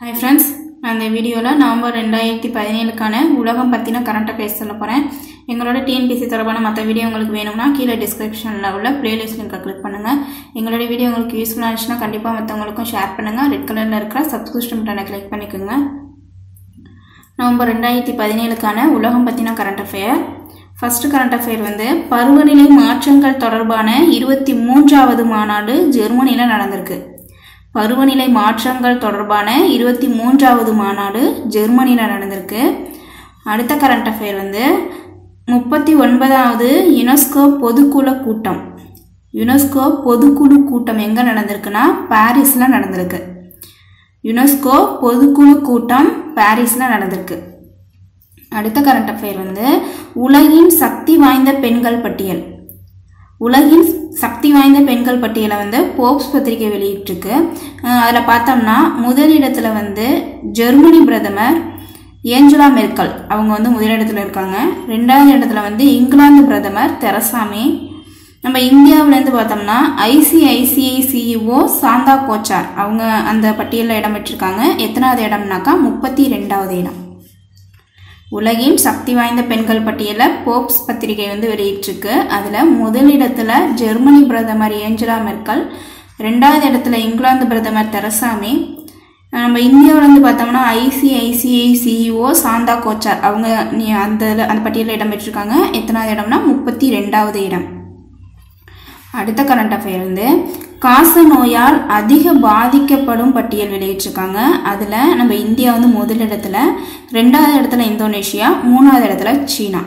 Hi friends, நான் இந்த வீடியோவில் நவம்பர் 2017க்கான உலகம் பற்றின கரண்ட்டை பேச சொல்ல போகிறேன். எங்களோட டிஎன்பிசி தொடர்பான மற்ற வீடியோ உங்களுக்கு வேணும்னா கீழே டிஸ்கிரிப்ஷனில் உள்ள பிளேலிஸ்ட் லிங்க்கை கிளிக் பண்ணுங்கள். எங்களோட வீடியோ உங்களுக்கு யூஸ்ஃபுல்லாக இருந்துச்சுன்னா கண்டிப்பாக மற்றவங்களுக்கும் ஷேர் பண்ணுங்கள். ரெட் கலரில் இருக்கிற சப்ஸ்கிரிப்ஷன் பட்டனை கிளிக் பண்ணிக்கோங்க. நவம்பர் 2017க்கான உலகம் பற்றின current affair. First current affair பருவநிலை மாற்றங்கள் தொடர்பான 23வது மாநாடு ஜெர்மனியில் நடந்திருக்கு. பருவநிலை மாற்றங்கள் தொடர்பான 23வது மாநாடு ஜெர்மனியில் நடந்திருக்கு. அடுத்த கரண்ட் அஃபேர் 39வது யுனெஸ்கோ பொதுக்குழு கூட்டம். யுனெஸ்கோ பொதுக்குழு கூட்டம் எங்கே நடந்திருக்குன்னா பாரிஸில் நடந்திருக்கு. யுனெஸ்கோ பொதுக்குழு கூட்டம் பாரிஸில் நடந்திருக்கு. அடுத்த கரண்ட் அஃபேர் உலகின் சக்தி வாய்ந்த பெண்கள் பட்டியல். உலகின் சக்தி வாய்ந்த பெண்கள் பட்டியலை போப்ஸ் பத்திரிகை வெளியிட்டிருக்கு. அதில் பார்த்தோம்னா முதலிடத்தில் ஜெர்மனி பிரதமர் ஏஞ்சலா மெர்க்கல் அவங்க முதலிடத்தில் இருக்காங்க. ரெண்டாவது இடத்துல இங்கிலாந்து பிரதமர் தெரசா மே. நம்ம இந்தியாவிலேருந்து பார்த்தோம்னா ஐசிஐசிஐ சிஇஓ சாந்தா கோச்சார் அவங்க அந்த பட்டியலில் இடம் பெற்றிருக்காங்க. எத்தனாவது இடம்னாக்கா 32வது இடம். உலகின் சக்தி வாய்ந்த பெண்கள் பட்டியலை போப்ஸ் பத்திரிகை வெளியிட்டிருக்கு. அதில் முதலிடத்தில் ஜெர்மனி பிரதமர் ஏஞ்சலா மெர்க்கல், ரெண்டாவது இடத்துல இங்கிலாந்து பிரதமர் தெரசா மே. நம்ம இந்தியாவிலேருந்து பார்த்தோம்னா ஐசிஐசிஐ சிஇஓ சாந்தா கோச்சார் அவங்க அந்த பட்டியலில் இடம் பெற்றிருக்காங்க. எத்தனாவது இடம்னா 32வது இடம். அடுத்த கரண்ட் அஃபேர் காச நோயால் அதிக பாதிக்கப்படும் பட்டியல் வெளியிட்டிருக்காங்க. அதில் நம்ம இந்தியா முதலிடத்தில், ரெண்டாவது இடத்துல இந்தோனேஷியா, மூணாவது இடத்துல சீனா.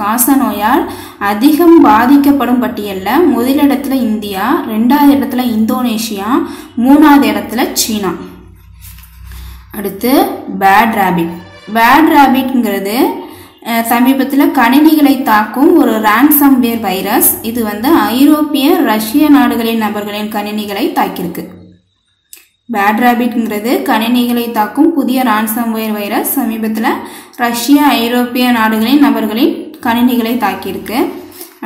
காச நோயால் அதிகம் பாதிக்கப்படும் பட்டியலில் முதலிடத்தில் இந்தியா, ரெண்டாவது இடத்துல இந்தோனேஷியா, மூணாவது இடத்துல சீனா. அடுத்து பேட் ரேபிட். பேட் ரேபிட்ங்கிறது சமீபத்தில் கணினிகளை தாக்கும் ஒரு ரான்சம்வேர் வைரஸ். இது ஐரோப்பிய ரஷ்ய நாடுகளின் நபர்களின் கணினிகளை தாக்கியிருக்கு. பேட் ரேபிட்ங்கிறது கணினிகளை தாக்கும் புதிய ரான்சம்வேர் வைரஸ். சமீபத்தில் ரஷ்ய ஐரோப்பிய நாடுகளின் நபர்களின் கணினிகளை தாக்கியிருக்கு.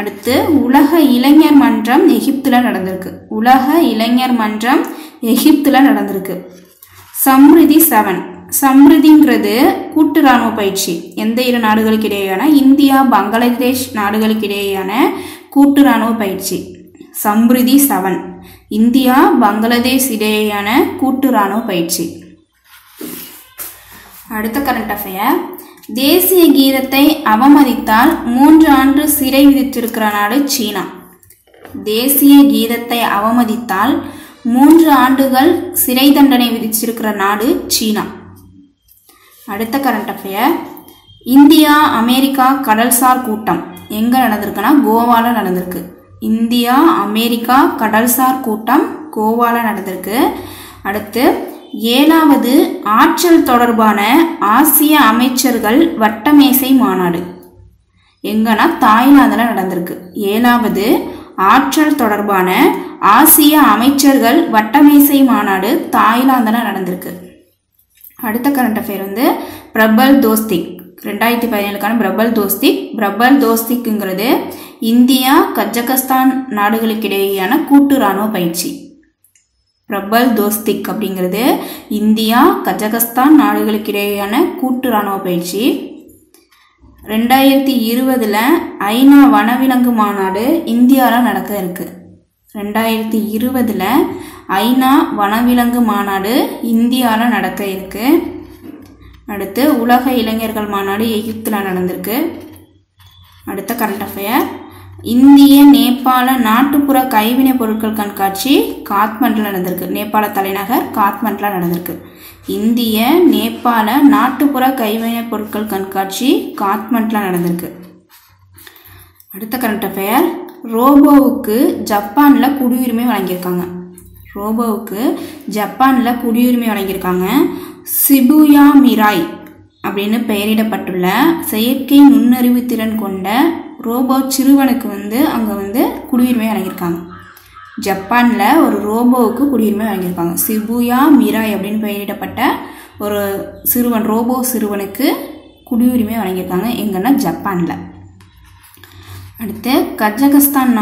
அடுத்து உலக இளைஞர் மன்றம் எகிப்தில் நடந்திருக்கு. உலக இளைஞர் மன்றம் எகிப்தில் நடந்திருக்கு. சம்ரிதி 7. சம்ரிதிங்கிறது கூட்டு இராணுவ பயிற்சி. எந்த இரு நாடுகளுக்கு இடையேயான, இந்தியா பங்களாதேஷ் நாடுகளுக்கு இடையேயான கூட்டு இராணுவ பயிற்சி சம்ரிதி 7. இந்தியா பங்களாதேஷ் இடையேயான கூட்டு இராணுவ பயிற்சி. அடுத்த கரண்ட் அஃபேர் தேசிய கீதத்தை அவமதித்தால் 3 ஆண்டு சிறை விதித்திருக்கிற நாடு சீனா. தேசிய கீதத்தை அவமதித்தால் 3 ஆண்டுகள் சிறை தண்டனை விதிச்சிருக்கிற நாடு சீனா. அடுத்த கரண்ட் அஃபேர் இந்தியா அமெரிக்கா கடல்சார் கூட்டம் எங்கே நடந்திருக்குன்னா கோவாவில் நடந்திருக்கு. இந்தியா அமெரிக்கா கடல்சார் கூட்டம் கோவாவில் நடந்திருக்கு. அடுத்து 7வது ஆற்றல் தொடர்பான ஆசிய அமைச்சர்கள் வட்டமேசை மாநாடு எங்கன்னா தாய்லாந்தில் நடந்திருக்கு. 7வது ஆற்றல் தொடர்பான ஆசிய அமைச்சர்கள் வட்டமேசை மாநாடு தாய்லாந்தில் நடந்திருக்கு. அடுத்த கரண்ட் அஃபேர் பிரபல் தோஸ்திக். 2017க்கான பிரபல் தோஸ்திக். பிரபல் தோஸ்திக்ங்கிறது இந்தியா கஜகஸ்தான் நாடுகளுக்கு இடையேயான கூட்டு இராணுவ பயிற்சி. பிரபல் தோஸ்திக் அப்படிங்கிறது இந்தியா கஜகஸ்தான் நாடுகளுக்கு இடையேயான கூட்டு இராணுவ பயிற்சி. 2020ல் ஐநா வனவிலங்கு மாநாடு இந்தியாவில் நடக்க இருக்கு. 2020ல் ஐநா வனவிலங்கு மாநாடு இந்தியாவில் நடக்க இருக்கு. அடுத்து உலக இளைஞர்கள் மாநாடு எகிப்தில் நடந்திருக்கு. அடுத்த கரண்ட் அஃபேர் இந்திய நேபாள நாட்டுப்புற கைவினைப் பொருட்கள் கண்காட்சி காத்மண்டில் நடந்திருக்கு. நேபாள தலைநகர் காத்மண்டில் நடந்திருக்கு. இந்திய நேபாள நாட்டுப்புற கைவினைப் பொருட்கள் கண்காட்சி காத்மண்டில் நடந்திருக்கு. அடுத்த கரண்ட் அஃபேர் ரோபோவுக்கு ஜப்பானில் குடியுரிமை வழங்கியிருக்காங்க. ரோபோவுக்கு ஜப்பானில் குடியுரிமை வழங்கியிருக்காங்க. சிபுயா மிராய் அப்படின்னு பெயரிடப்பட்டுள்ள செயற்கை நுண்ணறிவு திறன் கொண்ட ரோபோ சிறுவனுக்கு அங்கே குடியுரிமை வழங்கியிருக்காங்க. ஜப்பானில் ஒரு ரோபோவுக்கு குடியுரிமை வழங்கியிருக்காங்க. சிபுயா மிராய் அப்படின்னு பெயரிடப்பட்ட ஒரு சிறுவன், ரோபோ சிறுவனுக்கு குடியுரிமை வழங்கியிருக்காங்க. எங்கன்னா ஜப்பானில். அடுத்து கஜகஸ்தான்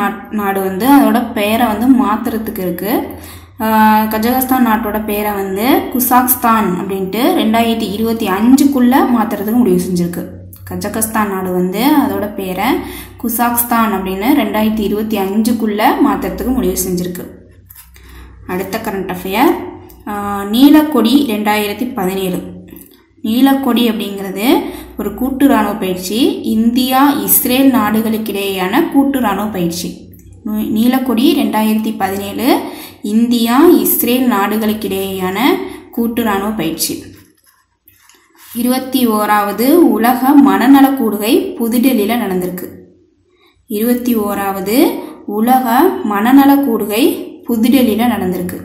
நாடு அதோட பெயரை மாற்றுறதுக்கு இருக்குது. கஜகஸ்தான் நாட்டோட பேரை வந்து குசாக்ஸ்தான் அப்படின்ட்டு 2025க்குள்ளே மாற்றுறதுக்கு முடிவு செஞ்சுருக்கு. கஜகஸ்தான் நாடு வந்து அதோட பேரை குசாக்ஸ்தான் அப்படின்னு 2025க்குள்ளே மாற்றுறதுக்கு முடிவு செஞ்சுருக்கு. அடுத்த கரண்ட் அஃபேர் நீலக்கொடி 2017. நீலக்கொடி அப்படிங்கிறது ஒரு கூட்டு இராணுவ பயிற்சி, இந்தியா இஸ்ரேல் நாடுகளுக்கிடையேயான கூட்டு இராணுவ பயிற்சி. நீலக்கொடி 2017 இந்தியா இஸ்ரேல் நாடுகளுக்கிடையேயான கூட்டு இராணுவ பயிற்சி. 21வது உலக மனநல கூடுகை புதுடெல்லியில் நடந்திருக்கு. 21வது உலக மனநல கூடுகை புதுடெல்லியில் நடந்திருக்கு.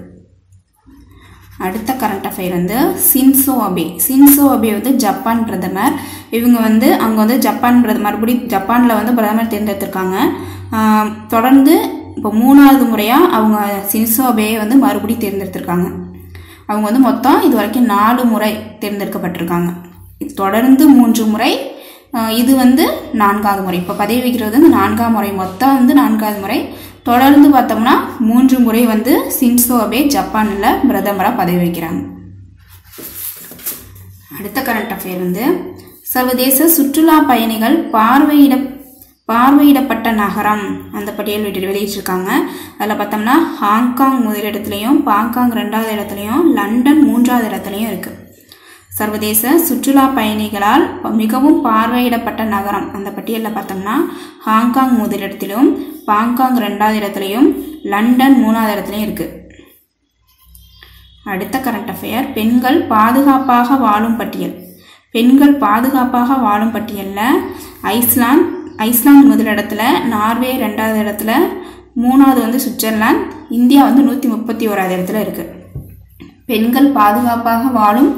அடுத்த கரண்ட் அஃபேர் வந்து சின்சோ அபே. சின்சோ அபே வந்து ஜப்பான் பிரதமர். இவங்க வந்து அங்கே வந்து ஜப்பான் பிரதமர் மறுபடி ஜப்பானில் வந்து பிரதமர் தேர்ந்தெடுத்திருக்காங்க. தொடர்ந்து இப்போ 3வது முறையாக அவங்க சின்சோ அபேயை வந்து மறுபடி தேர்ந்தெடுத்திருக்காங்க. அவங்க வந்து மொத்தம் இது வரைக்கும் 4 முறை தேர்ந்தெடுக்கப்பட்டிருக்காங்க. தொடர்ந்து 3 முறை, இது வந்து 4வது முறை. இப்போ பதவி வைக்கிறது வந்து 4வது முறை, மொத்தம் வந்து 4வது முறை. தொடர்ந்து பார்த்தோம்னா 3 முறை வந்து சின்சோ அபே ஜப்பானில் பிரதமராக பதவி வைக்கிறாங்க. அடுத்த கரண்ட் அஃபேர் வந்து சர்வதேச சுற்றுலா பயணிகள் பார்வையிடப்பட்ட நகரம் அந்த பட்டியல் வெளியிட்டிருக்காங்க. அதில் பார்த்தோம்னா ஹாங்காங் முதல் இடத்துலையும், பாங்காங் 2வது இடத்துலையும், லண்டன் 3வது இடத்துலையும் இருக்குது. சர்வதேச சுற்றுலா பயணிகளால் மிகவும் பார்வையிடப்பட்ட நகரம் அந்த பட்டியலில் பார்த்தோம்னா ஹாங்காங் முதல் இடத்திலும், பாங்காங் 2வது இடத்துலையும், லண்டன் 3வது இடத்துலையும் இருக்குது. அடுத்த கரண்ட் அஃபேர் பெண்கள் பாதுகாப்பாக வாழும் பட்டியல். பெண்கள் பாதுகாப்பாக வாழும் பட்டியலில் ஐஸ்லாந்து முதல் இடத்துல, நார்வே 2வது இடத்துல, 3வது வந்து சுவிட்சர்லாந்து, இந்தியா வந்து 131வது இடத்துல இருக்குது. பெண்கள் பாதுகாப்பாக வாழும்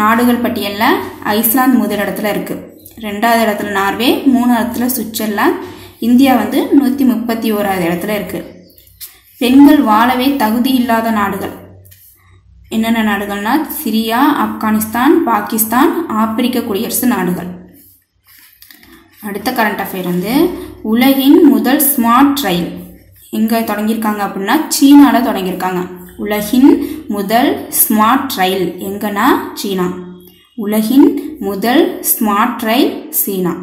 நாடுகள் பட்டியலில் ஐஸ்லாந்து முதல் இடத்துல இருக்குது, 2வது இடத்துல நார்வே, 3வது இடத்துல சுவிட்சர்லாந்து, இந்தியா வந்து 131வது இடத்துல இருக்குது. பெண்கள் வாழவே தகுதி இல்லாத நாடுகள் என்னென்ன நாடுகள்னா சிரியா, ஆப்கானிஸ்தான், பாகிஸ்தான், ஆப்பிரிக்க குடியரசு நாடுகள். அடுத்த கரண்ட் அஃபேர் வந்து உலகின் முதல் ஸ்மார்ட் ரயில் எங்கே தொடங்கியிருக்காங்க அப்படின்னா சீனாவில் தொடங்கியிருக்காங்க. உலகின் முதல் ஸ்மார்ட் ரயில் எங்கன்னா சீனா. உலகின் முதல் ஸ்மார்ட் ரயில் சீனா.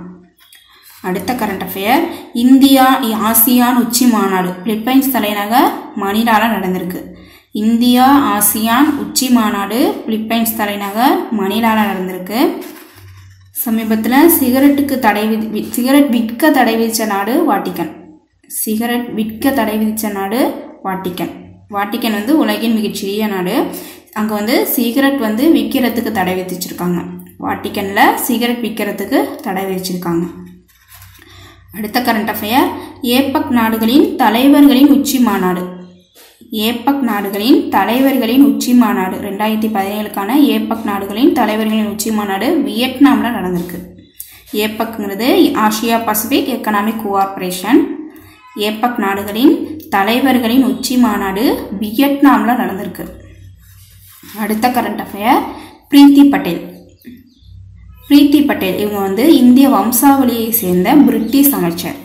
அடுத்த கரண்ட் அஃபேர் இந்தியா ஆசியான் உச்சி மாநாடு பிலிப்பைன்ஸ் தலைநகர் மணிலாவில் நடந்திருக்கு. இந்தியா ஆசியான் உச்சி மாநாடு பிலிப்பைன்ஸ் தலைநகர் மணிலாவில் நடந்திருக்கு. சமீபத்தில் சிகரெட் விற்க தடை விதித்த நாடு வாட்டிக்கன். சிகரெட் விற்க தடை விதித்த நாடு வாட்டிக்கன். வாட்டிக்கன் வந்து உலகின் மிகச்சிறிய நாடு. அங்கே வந்து சிகரெட் வந்து விற்கிறதுக்கு தடை விதிச்சிருக்காங்க. வாட்டிக்கனில் சிகரெட் விற்கிறதுக்கு தடை விதிச்சிருக்காங்க. அடுத்த கரண்ட் அஃபேர் ஏபக் நாடுகளின் தலைவர்களின் உச்சி மாநாடு. ஏபக் நாடுகளின் தலைவர்களின் உச்சி மாநாடு 2017க்கான ஏபக் நாடுகளின் தலைவர்களின் உச்சி மாநாடு வியட்நாமில் நடந்திருக்கு. ஏபக்ங்கிறது Asia Pacific economic cooperation. APEC நாடுகளின் தலைவர்களின் உச்சி மாநாடு வியட்நாமில் நடந்திருக்கு. அடுத்த கரண்ட் அஃபேர் பிரீத்தி பட்டேல். பிரீத்தி பட்டேல் இவங்க வந்து இந்திய வம்சாவளியை சேர்ந்த பிரிட்டிஷ் அமைச்சர்.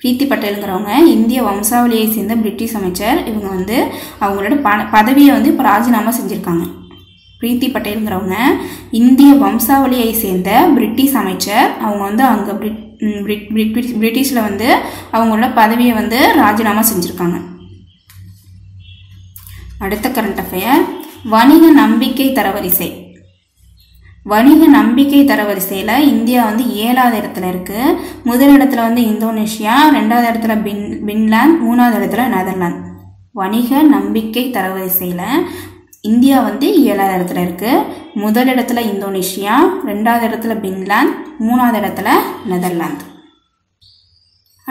பிரீத்தி பட்டேலுங்கிறவங்க இந்திய வம்சாவளியை சேர்ந்த பிரிட்டிஷ் அமைச்சர். இவங்க வந்து அவங்களோட பதவியை வந்து இப்போ ராஜினாமா செஞ்சுருக்காங்க. பிரீத்தி பட்டேலுங்கிறவங்க இந்திய வம்சாவளியை சேர்ந்த பிரிட்டிஷ் அமைச்சர். அவங்க வந்து அங்கே பிரிட்டிஷில் வந்து அவங்களோட பதவியை வந்து ராஜினாமா செஞ்சுருக்காங்க. அடுத்த கரண்ட் அஃபேர் வணிக நம்பிக்கை தரவரிசை. வணிக நம்பிக்கை தரவரிசையில் இந்தியா வந்து 7வது இடத்துல இருக்குது. முதல் இடத்துல வந்து இந்தோனேஷியா, 2வது இடத்துல பின்லாந்து, 3வது இடத்துல நெதர்லாந்து. வணிக நம்பிக்கை தரவரிசையில் இந்தியா வந்து 7வது இடத்துல இருக்குது. முதல் இடத்துல இந்தோனேஷியா, 2வது இடத்துல பின்லாந்து, 3வது இடத்துல நெதர்லாந்து.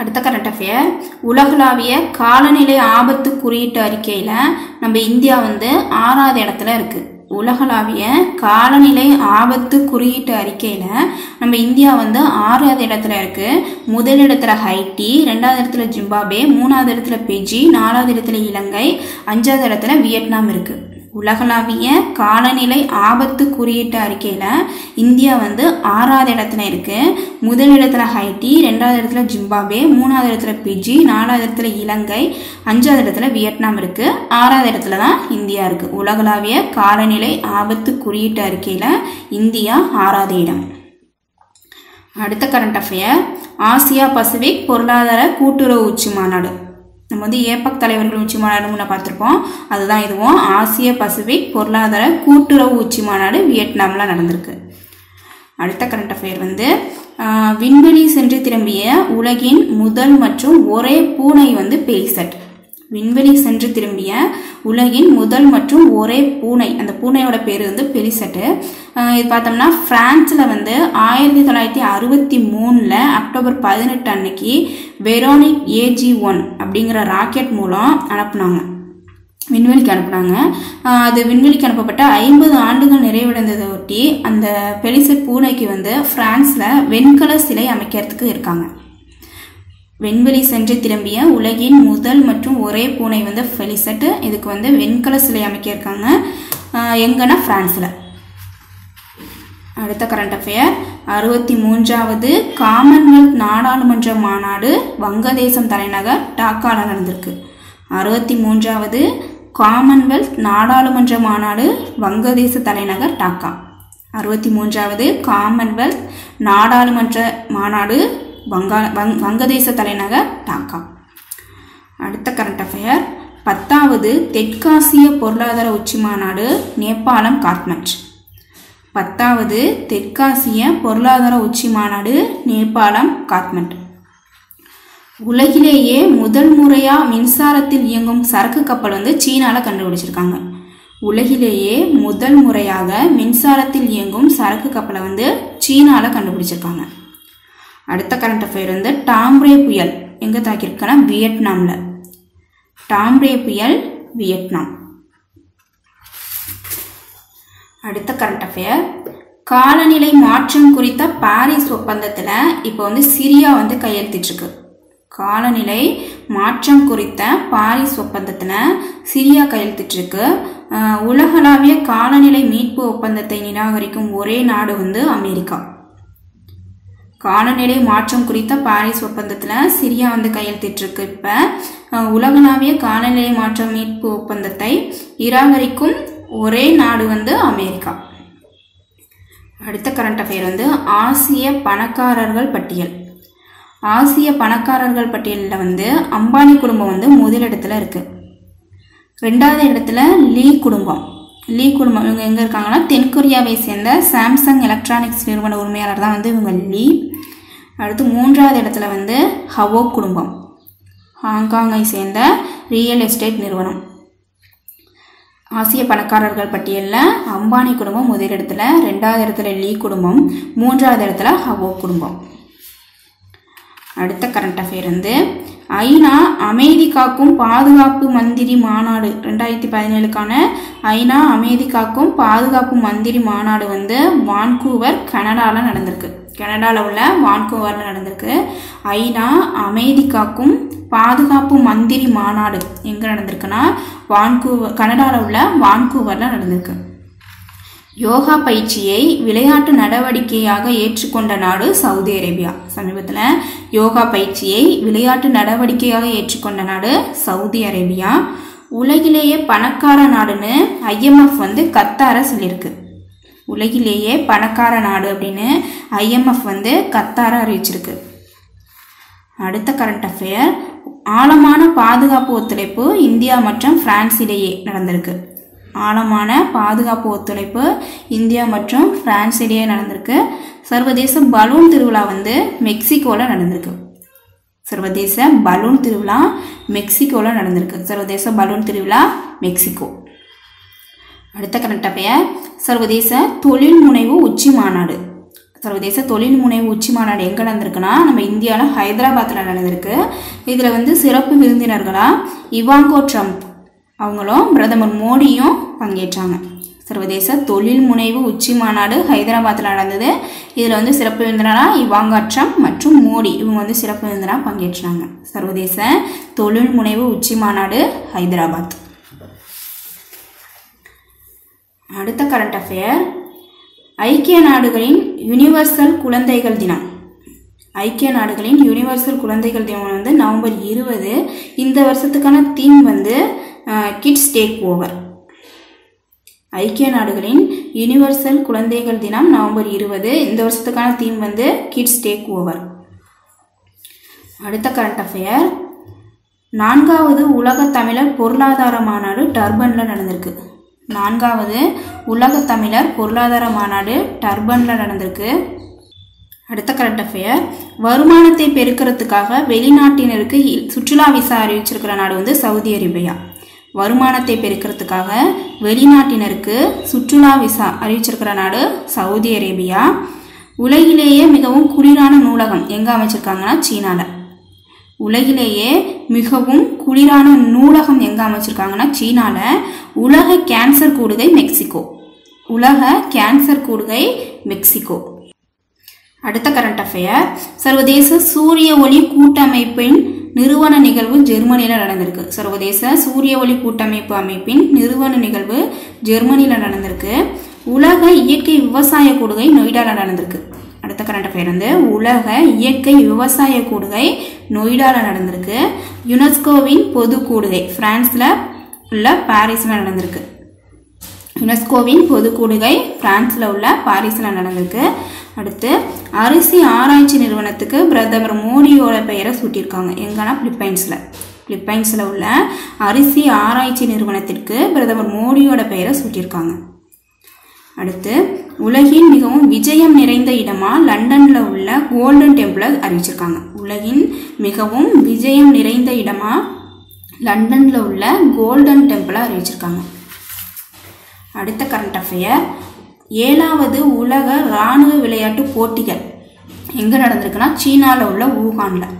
அடுத்த கரண்ட் அஃபேர் உலகளாவிய காலநிலை ஆபத்து குறியீட்டு அறிக்கையில் நம்ம இந்தியா வந்து 6வது இடத்துல இருக்குது. உலகளாவிய காலநிலை ஆபத்து குறியீட்டு அறிக்கையில் நம்ம இந்தியா வந்து 6வது இடத்துல இருக்குது. முதல் இடத்துல ஹைட்டி, 2வது இடத்துல ஜிம்பாபே, 3வது இடத்துல பிஜி, 4வது இடத்துல இலங்கை, 5வது இடத்துல வியட்நாம் இருக்குது. உலகளாவிய காலநிலை ஆபத்து குறியீட்டு அறிக்கையில் இந்தியா வந்து 6வது இடத்துல இருக்குது. முதல் இடத்துல ஹைட்டி, 2வது இடத்துல ஜிம்பாப்வே, 3வது இடத்துல பிஜி, 4வது இடத்துல இலங்கை, 5வது இடத்துல வியட்நாம் இருக்குது. 6வது இடத்துல தான் இந்தியா இருக்குது. உலகளாவிய காலநிலை ஆபத்து குறியீட்டு அறிக்கையில் இந்தியா 6வது இடம். அடுத்த கரண்ட் அஃபேர், ஆசியா பசிபிக் பொருளாதார கூட்டுறவு உச்சி மாநாடு. நம்ம வந்து ஏபக் தலைவர்கள் உச்சி மாநாடுன்னு பார்த்துருப்போம், அதுதான் இதுவும். ஆசிய பசிபிக் பொருளாதார கூட்டுறவு உச்சி மாநாடு வியட்நாமில் நடந்திருக்கு. அடுத்த கரண்ட் அஃபேர் வந்து விண்வெளி சென்று திரும்பிய உலகின் முதல் மற்றும் ஒரே பூனை வந்து பேசட். விண்வெளி சென்று திரும்பிய உலகின் முதல் மற்றும் ஒரே பூனை, அந்த பூனையோட பேர் வந்து பெரிசட்டு. இது பார்த்தோம்னா பிரான்ஸில் வந்து 1963 அக்டோபர் 18 அன்னைக்கு வெரோனிக் AG-1 அப்படிங்கிற ராக்கெட் மூலம் அனுப்புனாங்க, விண்வெளிக்கு அனுப்புனாங்க. அது விண்வெளிக்கு அனுப்பப்பட்ட 50 ஆண்டுகள் நிறைவடைந்ததை ஒட்டி அந்த பெரிசட் பூனைக்கு வந்து பிரான்ஸில் வெண்கல சிலை அமைக்கிறதுக்கு இருக்காங்க. விண்வெளி சென்று திரும்பிய உலகின் முதல் மற்றும் ஒரே பூனை வந்து ஃபெலிசட்டு, இதுக்கு வந்து வெண்கல சிலை அமைக்க இருக்காங்க. எங்கன்னா பிரான்ஸில். அடுத்த கரண்ட் அஃபேர், 63வது காமன்வெல்த் நாடாளுமன்ற மாநாடு வங்கதேசம் தலைநகர் டாக்காவில் நடந்திருக்கு. 63வது காமன்வெல்த் நாடாளுமன்ற மாநாடு வங்கதேச தலைநகர் டாக்கா. 63வது காமன்வெல்த் நாடாளுமன்ற மாநாடு வங்கதேச தலைநகர் டாக்கா. அடுத்த கரண்ட் அஃபேர், 10வது தெற்காசிய பொருளாதார உச்சி மாநாடு நேபாளம் காத்மண்டு. 10வது தெற்காசிய பொருளாதார உச்சி மாநாடு நேபாளம் காத்மண்டு. உலகிலேயே முதல் முறையாக மின்சாரத்தில் இயங்கும் சரக்கு கப்பல் வந்து சீனாவில் கண்டுபிடிச்சிருக்காங்க. உலகிலேயே முதல் முறையாக மின்சாரத்தில் இயங்கும் சரக்கு கப்பலை வந்து சீனாவில் கண்டுபிடிச்சிருக்காங்க. அடுத்த கரண்ட் அஃபேர் வந்து டாம்ரே புயல் எங்கே தாக்கியிருக்குன்னா வியட்நாமில். டாம்ரே புயல் வியட்நாம். அடுத்த கரண்ட் அஃபேர், காலநிலை மாற்றம் குறித்த பாரிஸ் ஒப்பந்தத்தில் இப்போ வந்து சிரியா வந்து கையெழுத்திட்டிருக்கு. காலநிலை மாற்றம் குறித்த பாரிஸ் ஒப்பந்தத்தில் சிரியா கையெழுத்திட்டிருக்கு. உலகளாவிய காலநிலை மீட்பு ஒப்பந்தத்தை நிராகரிக்கும் ஒரே நாடு வந்து அமெரிக்கா. காலநிலை மாற்றம் குறித்த பாரிஸ் ஒப்பந்தத்தில் சிரியா வந்து கையெழுத்திட்டிருக்கு. இப்போ உலகளாவிய காலநிலை மாற்றம் மீட்பு ஒப்பந்தத்தை நிராகரிக்கும் ஒரே நாடு வந்து அமெரிக்கா. அடுத்த கரண்ட் அஃபேர் வந்து ஆசிய பணக்காரர்கள் பட்டியல். ஆசிய பணக்காரர்கள் பட்டியலில் வந்து அம்பானி குடும்பம் வந்து முதலிடத்தில் இருக்குது. 2வது இடத்துல லீ குடும்பம். லீ குடும்பம் இவங்க எங்கே இருக்காங்கன்னா தென்கொரியாவை சேர்ந்த சாம்சங் எலக்ட்ரானிக்ஸ் நிறுவன உரிமையாளர் தான் வந்து இவங்க லீ. அடுத்து 3வது இடத்துல வந்து ஹவோ குடும்பம், ஹாங்காங்கை சேர்ந்த ரியல் எஸ்டேட் நிறுவனம். ஆசிய பணக்காரர்கள் பட்டியலில் அம்பானி குடும்பம் முதலிடத்துல, 2வது இடத்துல லீ குடும்பம், 3வது இடத்துல ஹவோ குடும்பம். அடுத்த கரண்ட் அஃபேர் வந்து ஐநா அமைதி காக்கும் பாதுகாப்பு மந்திரி மாநாடு 2017க்கான ஐநா அமைதி காக்கும் பாதுகாப்பு மந்திரி மாநாடு வந்து வான்கூவர் கனடாவில் நடந்திருக்கு. கனடாவில் உள்ள வான்கூவரில் நடந்திருக்கு. ஐநா அமைதி காக்கும் பாதுகாப்பு மந்திரி மாநாடு எங்கே நடந்திருக்குன்னா வான்கூவர், கனடாவில் உள்ள வான்கூவரில் நடந்திருக்கு. யோகா பயிற்சியை விளையாட்டு நடவடிக்கையாக ஏற்றுக்கொண்ட நாடு சவுதி அரேபியா. சமீபத்தில் யோகா பயிற்சியை விளையாட்டு நடவடிக்கையாக ஏற்றுக்கொண்ட நாடு சவுதி அரேபியா. உலகிலேயே பணக்கார நாடுன்னு IMF வந்து கத்தாரை சொல்லியிருக்கு. உலகிலேயே பணக்கார நாடு அப்படின்னு IMF வந்து கத்தாரை அறிவிச்சிருக்கு. அடுத்த கரண்ட் அஃபேர், ஆழமான பாதுகாப்பு ஒத்துழைப்பு இந்தியா மற்றும் பிரான்ஸிலேயே நடந்திருக்கு. ஆழமான பாதுகாப்பு ஒத்துழைப்பு இந்தியா மற்றும் பிரான்ஸ் இடையே நடந்திருக்கு. சர்வதேச பலூன் திருவிழா வந்து மெக்சிகோவில் நடந்திருக்கு. சர்வதேச பலூன் திருவிழா மெக்சிகோவில் நடந்திருக்கு. சர்வதேச பலூன் திருவிழா மெக்சிகோ. அடுத்த கரண்ட் அஃபேர், சர்வதேச தொழில் முனைவு உச்சி மாநாடு. சர்வதேச தொழில் முனைவு உச்சி மாநாடு எங்கே நடந்திருக்குன்னா நம்ம இந்தியாவில் ஹைதராபாத்தில் நடந்திருக்கு. இதில் வந்து சிறப்பு விருந்தினர்களாக இவாங்கோ ட்ரம்ப் அவங்களும் பிரதமர் மோடியும் பங்கேற்றாங்க. சர்வதேச தொழில் முனைவு உச்சி மாநாடு ஹைதராபாத்தில் நடந்தது. இதில் வந்து சிறப்பு விருந்தினராக இவாங்கோ ட்ரம்ப் மற்றும் மோடி இவங்க வந்து சிறப்பு விருந்தினராக பங்கேற்றாங்க. சர்வதேச தொழில் முனைவு உச்சி மாநாடு ஹைதராபாத். அடுத்த கரண்ட் அஃபேர், ஐக்கிய நாடுகளின் யூனிவர்சல் குழந்தைகள் தினம். ஐக்கிய நாடுகளின் யூனிவர்சல் குழந்தைகள் தினம் வந்து நவம்பர் 20. இந்த வருஷத்துக்கான தீம் வந்து கிட்ஸ் டேக் ஓவர். ஐக்கிய நாடுகளின் யூனிவர்சல் குழந்தைகள் தினம் நவம்பர் 20. இந்த வருஷத்துக்கான தீம் வந்து கிட்ஸ் டேக் ஓவர். அடுத்த கரண்ட் அஃபேர், 4வது உலக தமிழர் பொருளாதார மாநாடு டர்பனில் நடந்திருக்கு. 4வது உலக தமிழர் பொருளாதார மாநாடு டர்பனில் நடந்திருக்கு. அடுத்த கரண்ட் அஃபேர், வருமானத்தை பெருக்கிறதுக்காக வெளிநாட்டினருக்கு சுற்றுலா விசா அறிவிச்சிருக்கிற நாடு வந்து சவுதி அரேபியா. வருமானத்தை பெருக்கிறதுக்காக வெளிநாட்டினருக்கு சுற்றுலா விசா அறிவிச்சிருக்கிற நாடு சவுதி அரேபியா. உலகிலேயே மிகவும் குளிரான நூலகம் எங்கே அமைச்சிருக்காங்கன்னா சீனாவில். உலகிலேயே மிகவும் குளிரான நூலகம் எங்கே அமைச்சிருக்காங்கன்னா சீனாவில். உலக கேன்சர் கூடுகை மெக்சிகோ. உலக கேன்சர் கூடுகை மெக்சிகோ. அடுத்த கரண்ட் அஃபேர், சர்வதேச சூரிய ஒளி கூட்டமைப்பின் நிறுவன நிகழ்வு ஜெர்மனியில் நடந்திருக்கு. சர்வதேச சூரிய ஒளி கூட்டமைப்பு அமைப்பின் நிறுவன நிகழ்வு ஜெர்மனியில் நடந்திருக்கு. உலக இயற்கை விவசாய கூடுகை நொய்டாவில் நடந்திருக்கு. அடுத்த கரண்ட் அஃபேர் வந்து உலக இயற்கை விவசாய கூடுகை நொய்டாவில் நடந்திருக்கு. யுனெஸ்கோவின் பொது கூடுகை பிரான்ஸில் உள்ள பாரிஸில் நடந்திருக்கு. யுனெஸ்கோவின் பொது கூடுகை பிரான்ஸில் உள்ள பாரிஸில் நடந்திருக்கு. அடுத்து, அரிசி ஆராய்ச்சி நிறுவனத்துக்கு பிரதமர் மோடியோட பெயரை சூட்டியிருக்காங்க. எங்கன்னா பிலிப்பைன்ஸில். பிலிப்பைன்ஸில் உள்ள அரிசி ஆராய்ச்சி நிறுவனத்திற்கு பிரதமர் மோடியோட பெயரை சூட்டியிருக்காங்க. அடுத்து, உலகின் மிகவும் விஜயம் நிறைந்த இடமாக லண்டனில் உள்ள கோல்டன் டெம்பிளை அறிவிச்சிருக்காங்க. உலகின் மிகவும் விஜயம் நிறைந்த இடமாக லண்டனில் உள்ள கோல்டன் டெம்பிளை அறிவிச்சிருக்காங்க. அடுத்த கரண்ட் அஃபேர், 7வது உலக இராணுவ விளையாட்டு போட்டிகள் எங்கே நடந்திருக்குன்னா சீனாவில் உள்ள வூஹானில்.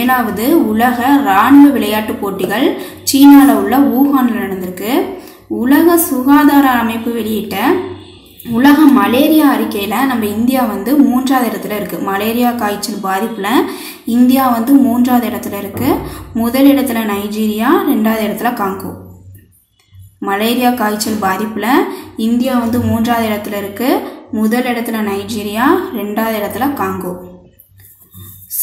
7வது உலக இராணுவ விளையாட்டு போட்டிகள் சீனாவில் உள்ள வூஹானில் நடந்திருக்கு. உலக சுகாதார அமைப்பு வெளியிட்ட உலக மலேரியா அறிக்கையில் நம்ம இந்தியா வந்து 3வது இடத்துல இருக்குது. மலேரியா காய்ச்சல் பாதிப்பில் இந்தியா வந்து 3வது இடத்துல இருக்குது. முதல் இடத்துல நைஜீரியா, 2வது இடத்துல காங்கோ. மலேரியா காய்ச்சல் பாதிப்பில் இந்தியா வந்து 3வது இடத்துல இருக்குது. முதல் இடத்துல நைஜீரியா, 2வது இடத்துல காங்கோ.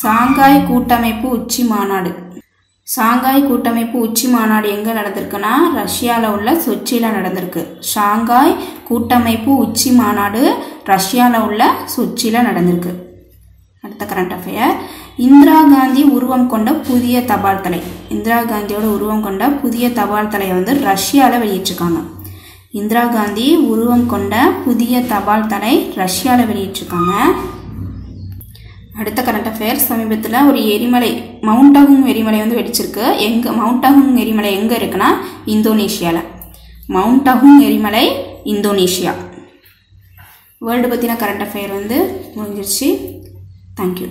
சாங்காய் கூட்டமைப்பு உச்சி மாநாடு. சாங்காய் கூட்டமைப்பு உச்சி மாநாடு எங்கே நடந்திருக்குன்னா ரஷ்யாவில் உள்ள சொச்சியில் நடந்திருக்கு. சாங்காய் கூட்டமைப்பு உச்சி மாநாடு ரஷ்யாவில் உள்ள சொச்சியில் நடந்திருக்கு. அடுத்த கரண்ட் அஃபேர், இந்திரா காந்தி உருவம் கொண்ட புதிய தபால் தலை. இந்திரா காந்தியோட உருவம் கொண்ட புதிய தபால் தலையை வந்து ரஷ்யாவில் வெளியிட்டிருக்காங்க. இந்திரா காந்தி உருவம் கொண்ட புதிய தபால் தலை ரஷ்யாவில் வெளியிட்டிருக்காங்க. அடுத்த கரண்ட் அஃபேர், சமீபத்தில் ஒரு எரிமலை மவுண்ட் ஆகு எரிமலை வந்து வெடிச்சிருக்கு. எங்கே மவுண்ட் ஆகு எரிமலை எங்கே இருக்குன்னா இந்தோனேஷியாவில். மவுண்ட் ஆகு எரிமலை இந்தோனேஷியா. வேர்ல்டு பற்றின கரண்ட் அஃபேர் வந்து முடிஞ்சிருச்சு. தேங்க்யூ.